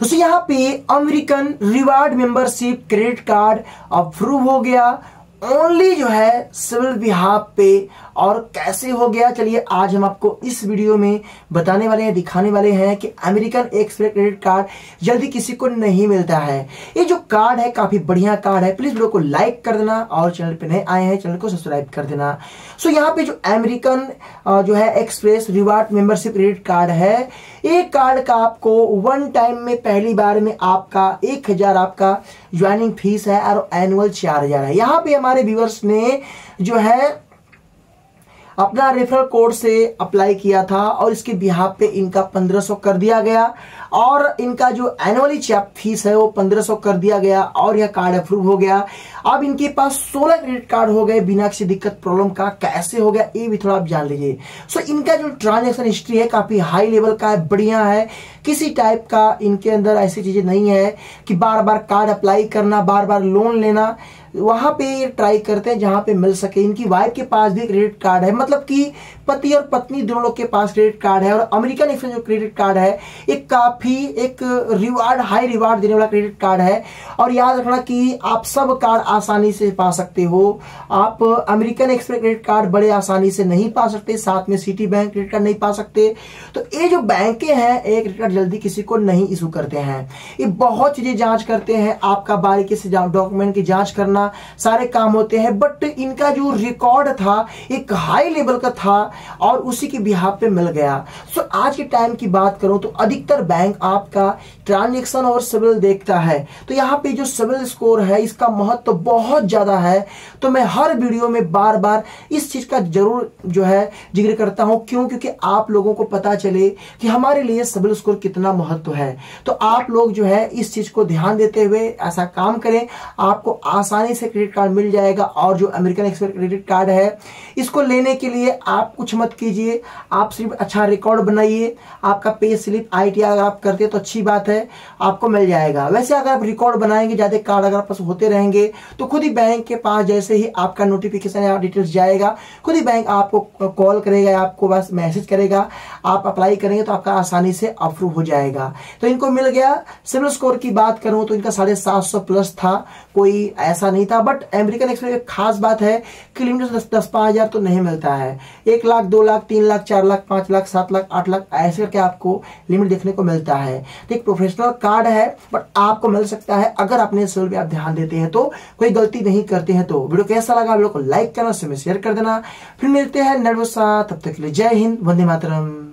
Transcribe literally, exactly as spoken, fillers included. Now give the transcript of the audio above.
दोस्तों यहाँ पे American reward membership credit card approve हो गया ओनली जो है सिविल बिहाफ पे, और कैसे हो गया चलिए आज हम आपको इस वीडियो में बताने वाले हैं, दिखाने वाले हैं कि अमेरिकन एक्सप्रेस क्रेडिट कार्ड जल्दी किसी को नहीं मिलता है। ये जो कार्ड है काफी बढ़िया कार्ड है, प्लीज वीडियो को लाइक कर देना और चैनल पे नए आए हैं चैनल को सब्सक्राइब कर देना। सो यहाँ पे जो अमेरिकन जो है express reward membership credit card है, ये कार्ड का आपको वन टाइम में पहली बार में आपका एक हजार आपका ज्वाइनिंग फीस है और एनुअल चार हजार है। यहाँ पे हमारे व्यूअर्स ने जो है अपना रेफरल कोड से अप्लाई किया था और इसके बिहाफ पे इनका पंद्रह सौ कर दिया गया और इनका जो एनुअली चैप फीस है वो पंद्रह सौ कर दिया गया और यह कार्ड अप्रूव हो गया। अब इनके पास सोलह क्रेडिट कार्ड हो गए बिना किसी दिक्कत प्रॉब्लम का। कैसे हो गया ये भी थोड़ा आप जान लीजिए। सो इनका जो ट्रांजेक्शन हिस्ट्री है काफी हाई लेवल का है, बढ़िया है, किसी टाइप का इनके अंदर ऐसी चीजें नहीं है कि बार बार कार्ड अप्लाई करना, बार बार लोन लेना, वहां पे ये ट्राई करते हैं जहां पे मिल सके। इनकी वाइफ के पास भी क्रेडिट कार्ड है, मतलब कि पति और पत्नी दोनों लोग के पास क्रेडिट कार्ड है। और अमेरिकन एक्सप्रेस जो क्रेडिट कार्ड है एक काफी एक रिवार्ड हाई रिवार्ड देने वाला क्रेडिट कार्ड है। और याद रखना कि आप सब कार्ड आसानी से पा सकते हो, आप अमेरिकन एक्सप्रेस क्रेडिट कार्ड बड़े आसानी से नहीं पा सकते, साथ में सिटी बैंक क्रेडिट कार्ड नहीं पा सकते। तो ये जो बैंकें हैं ये क्रेडिट कार्ड जल्दी किसी को नहीं इशू करते हैं, ये बहुत चीजें जाँच करते हैं, आपका बारीकी से डॉक्यूमेंट की जाँच करना, सारे काम होते हैं। बट इनका जो रिकॉर्ड था एक हाई लेवल का था और उसी के बिहाफ पे मिल गया। सो आज के टाइम की बात करूं तो अधिकतर बैंक आपका ट्रांजैक्शन और सिबिल देखता है, तो यहां पे जो सिबिल स्कोर है इसका महत्व तो बहुत ज्यादा है। तो मैं हर वीडियो में बार बार इस चीज का जरूर जो है जिक्र करता हूं, क्यों? क्योंकि आप लोगों को पता चले कि हमारे लिए सिबिल स्कोर कितना महत्व है। तो आप लोग जो है इस चीज को ध्यान देते हुए ऐसा काम करें, आपको आसानी से क्रेडिट कार्ड मिल जाएगा। और जो अमेरिकन एक्सप्रेस क्रेडिट कार्ड है इसको लेने के लिए आप कुछ मत कीजिए, आप सिर्फ अच्छा रिकॉर्ड बनाइए, आपका पे स्लिप आईटीआर अगर आप करते हैं तो अच्छी बात है, आपको मिल जाएगा। वैसे अगर आप रिकॉर्ड बनाएंगे, ज्यादा कार्ड अगर आपके पास होते रहेंगे तो खुद ही बैंक के पास जैसे ही आपका नोटिफिकेशन या डिटेल्स जाएगा खुद ही बैंक आपको कॉल करेगा या आपको बस मैसेज करेगा, आप अप्लाई करेंगे तो आपका आसानी से अप्रूव हो जाएगा। तो इनको मिल गया। सिबिल स्कोर की बात करूं तो इनका साढ़े सात सौ प्लस था, कोई ऐसा नहीं था। बट अमेरिकन एक्सप्रेस एक खास बात है कि लिमिट दस दस पांच हजार तो नहीं मिलता है, एक लाख दो लाख तीन लाख चार लाख पांच लाख सात लाख आठ लाख ऐसे करके आपको लिमिट देखने को मिलता है। तो एक प्रोफेशनल कार्ड है बट आपको मिल सकता है अगर अपने सेल पे आप ध्यान देते हैं, तो कोई गलती नहीं करते हैं। तो वीडियो कैसा लगा वीडियो को लाइक करना, उसमें शेयर कर देना। फिर मिलते हैं नेक्स्ट, तब तक के लिए जय हिंद, वंदे मातरम।